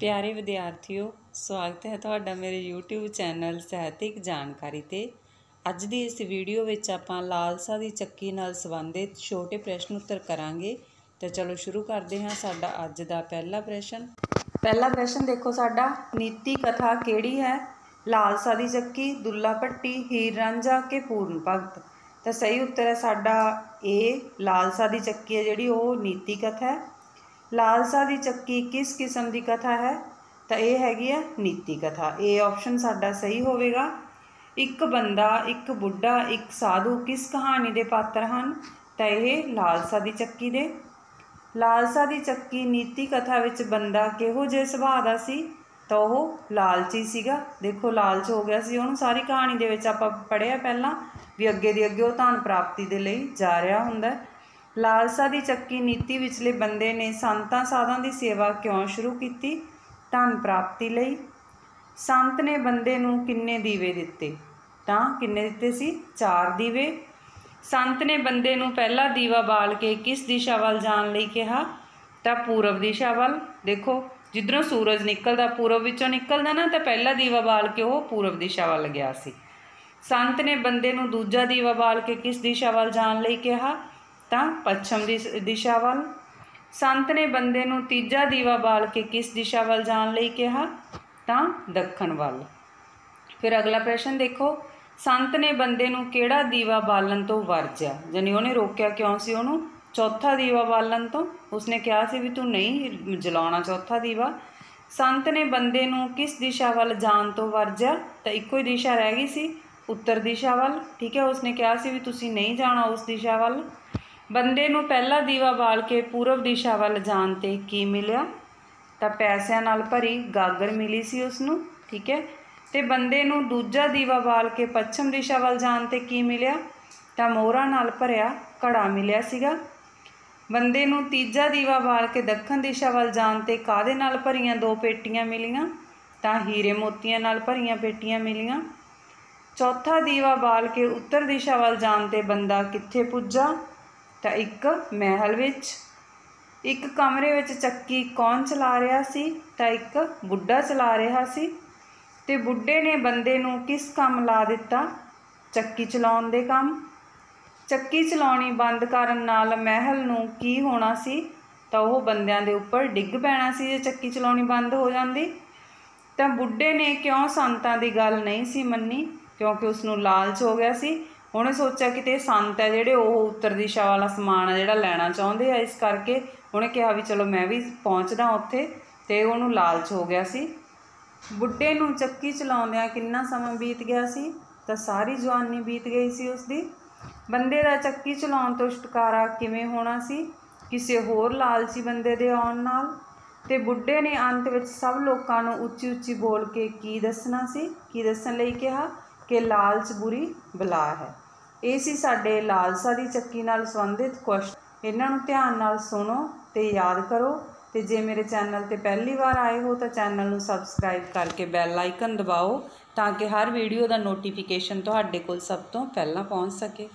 प्यारे विद्यार्थियों, स्वागत है ਤੁਹਾਡਾ मेरे YouTube चैनल ਸਾਹਿਤਿਕ जानकारी ਤੇ। ਅੱਜ ਦੀ ਇਸ ਵੀਡੀਓ ਵਿੱਚ ਆਪਾਂ ਲਾਲਸਾ ਦੀ ਚੱਕੀ ਨਾਲ ਸੰਬੰਧਿਤ ਛੋਟੇ ਪ੍ਰਸ਼ਨ ਉੱਤਰ ਕਰਾਂਗੇ। तो चलो शुरू करते हैं। ਸਾਡਾ ਅੱਜ ਦਾ पहला प्रश्न देखो, ਸਾਡਾ नीति कथा ਕਿਹੜੀ है? लालसा दी चक्की, दुल्ला भट्टी, हीर रांझा के पूर्ण भगत। तो सही उत्तर है साडा ए, लालसा दी चक्की है जिहड़ी वो नीति कथा है। लालसा दी चक्की किस किस्म की कथा है? तो यह हैगी है नीति कथा। ए ऑप्शन साडा सही होवेगा। एक बंदा, एक बुढ़ा, एक साधु किस कहानी के पात्र हैं? तो यह लालसा दी चक्की दे। लालसा दी चक्की नीति कथा विच बंदा किहो जिहे सुभाअ दा सी? तो वह लालची सीगा। देखो लालच हो गया सी उहनूं। सारी कहानी दे विच आपां पढ़िआ पहलां भी अगे दी अगे धन प्राप्ति दे लई जा रहा हुंदा। लालसा दी चक्की नीति विचले बंदे ने संतां साधां दी सेवा क्यों शुरू कीती? धन प्राप्ति लई। संत ने बंदे नूं किन्ने दीवे दित्ते? तां किन्ने दित्ते सी? 4 दीवे। संत ने बंदे नूं पहला दीवा बाल के किस दिशा वल जाण लई कहा? तां पूरब दिशा वल। देखो जिधरों सूरज निकलता, पूरब विचों निकलता ना, तो पहला दीवा बाल के वह पूरब दिशा वाल गया सी। संत ने बंदे नूं दूजा दीवा बाल के किस दिशा वाल जाण लई कहा? तां पश्चिम दिशा वाल। संत ने बंदे नूं तीजा दीवा बाल के किस दिशा वाल जाण लई कहा? तां दक्षण वाल। फिर अगला प्रश्न देखो, संत ने बंदे नूं किहड़ा दीवा बालन तो वरजिया? जानी उहने रोकिया क्यों सी उहनूं चौथा दीवा बालन तो? उसने कहा सी भी तू नहीं जलाउणा चौथा दीवा। संत ने बंदे नूं किस दिशा वाल जाण तो वरजिया? तो इक्को ही दिशा रह गई सी, उत्तर दिशा वाल। ठीक है, उसने कहा सी भी तुसीं नहीं जाना उस दिशा वाल। बंदे नूं पहला दीवा बाल के पूरब दिशा वाल जाण ते की मिलिया? तो पैसिਆਂ नाल भरी गागर मिली सी उसनूं। ठीक है, तो बंदे नूं दूजा दीवा बाल के पश्चिम दिशा वाल जाण ते की मिलिया? तो मोहरा नाल भरिया घड़ा मिलिया सीगा। बंदे नूं तीजा दीवा बाल के दक्षिण दिशा वाल जाण ते कादे नाल भरियां 2 पेटियां मिलियां? तो हीरे मोतियां नाल भरियां पेटियां मिलियां। चौथा दीवा बाल के उत्तर दिशा वाल जाण ते बंदा कित्थे पुज्जा? तो एक महल विच। एक कमरे विच चक्की कौन चला रहा सी? तो एक बुढ़ा चला रहा सी। ते बुढ़े ने बंदे नूं किस काम ला दिता? चक्की चलाउण दे काम। चक्की चलाउणी बंद करन नाल महल नूं की होना सी? तो वह बंदियां दे उपर डिग पैना सी जे चक्की चलाउणी बंद हो जांदी। तां बुढ़े ने क्यों संतां दी गल नहीं सी मन्नी? क्योंकि उसनूं लालच हो गया सी। उहने सोचा कि ते संत है जिहड़े ओह उत्तर दिशा वाला समान है जिहड़ा लैना चाहुंदे आ, इस करके उहने कहा भी चलो मैं भी पहुंचदा उत्थे, ते उहनूं लालच हो गया सी। बुढ़े नूं चक्की चलाउंदियां किन्ना समां बीत गया सी? तां सारी जवानी बीत गई सी उसदी। बंदे दा चक्की चलाउण तों छुटकारा किवें होना सी? किसी होर लालची बंदे दे आउण नाल। ते बुढ़े ने अंत विच सब लोकां नूं उच्ची उच्ची बोल के की दसणा सी? की दसण लई कहा कि लालच बुरी बला है। ये सी साडे लालसा दी चक्की नाल संबंधित क्वेश्चन। इन्हां नूं ध्यान नाल सुनो ते याद करो। ते जे मेरे चैनल ते पहली बार आए हो तो चैनल नूं सबसक्राइब करके बैल आइकन दबाओ, ताकि हर वीडियो दा नोटिफिकेशन तुहाडे कोल सब तो पहला पहुँच सके।